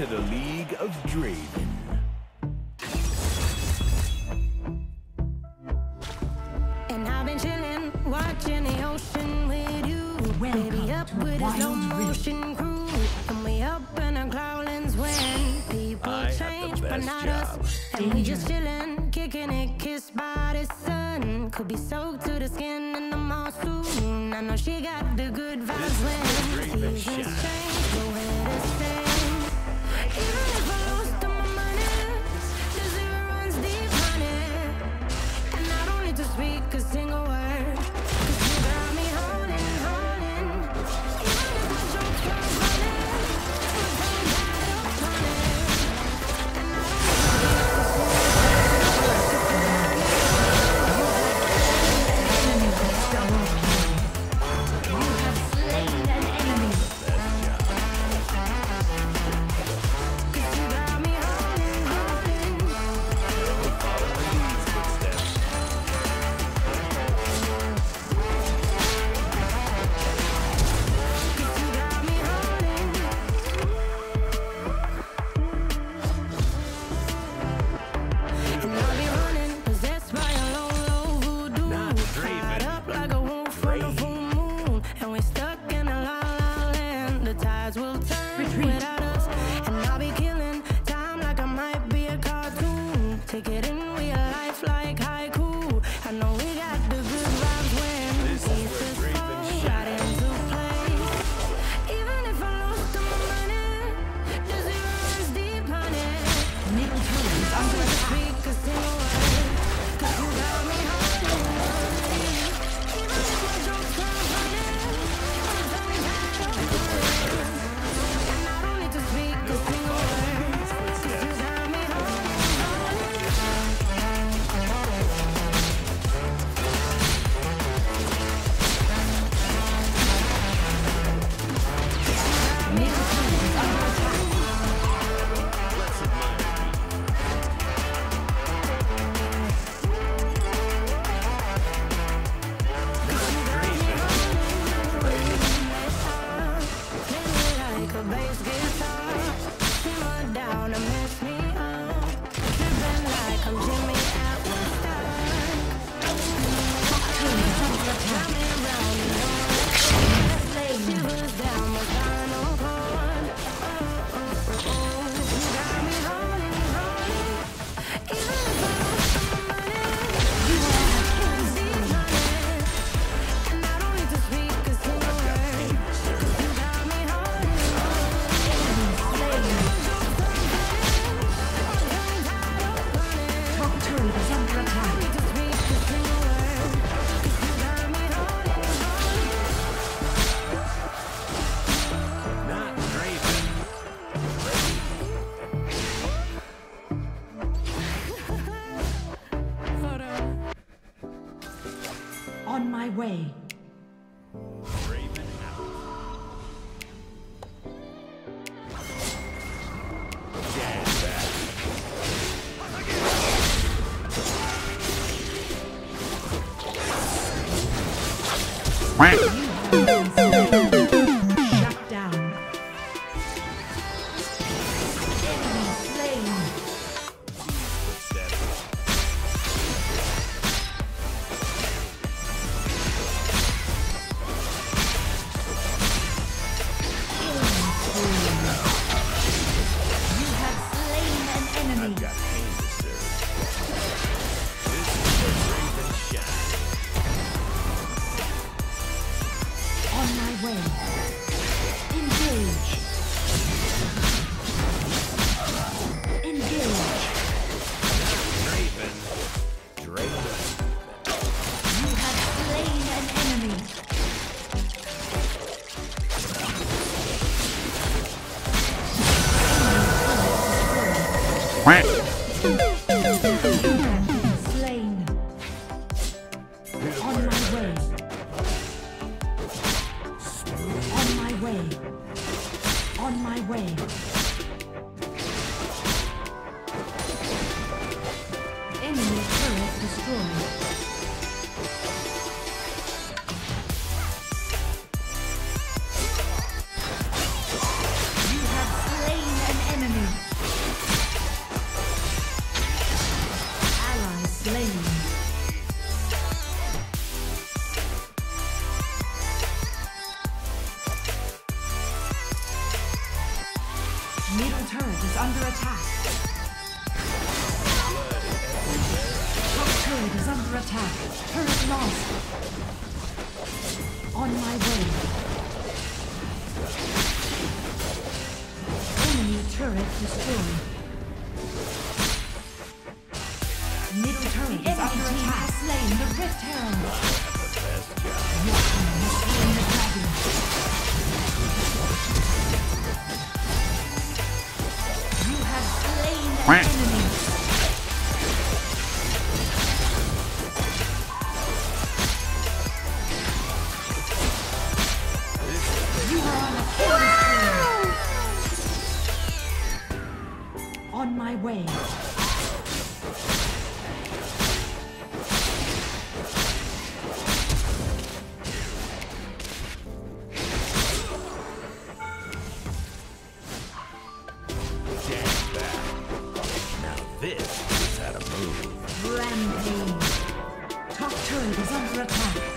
to the League of Draven. And I've been chilling, watching the ocean with you. Baby up with a slow motion crew. And we up in our cloudlands when people change, but not us. And we just chilling, kicking it, kissed by the sun. Could be soaked to the skin in the mall soon. I know she got the good vibes when seasons change, but we're the same. Even if I lost all my money, the zero runs deep, honey. And I don't need to speak a single word, 'cause you got me holding, holding. Even if my jokes were funny, we're going back up, honey. And I don't need to speak a single word. You have slain an enemy. You have slain an enemy. under attack. Top turret is under attack. Turret lost. On my way. Enemy turret destroyed. Middle turret is under attack. Slain the Rift Herald. Slain the dragon. You have slain the enemy. You are on a killing spree. On my way. This is how to move. Rampage. Top turret is under attack.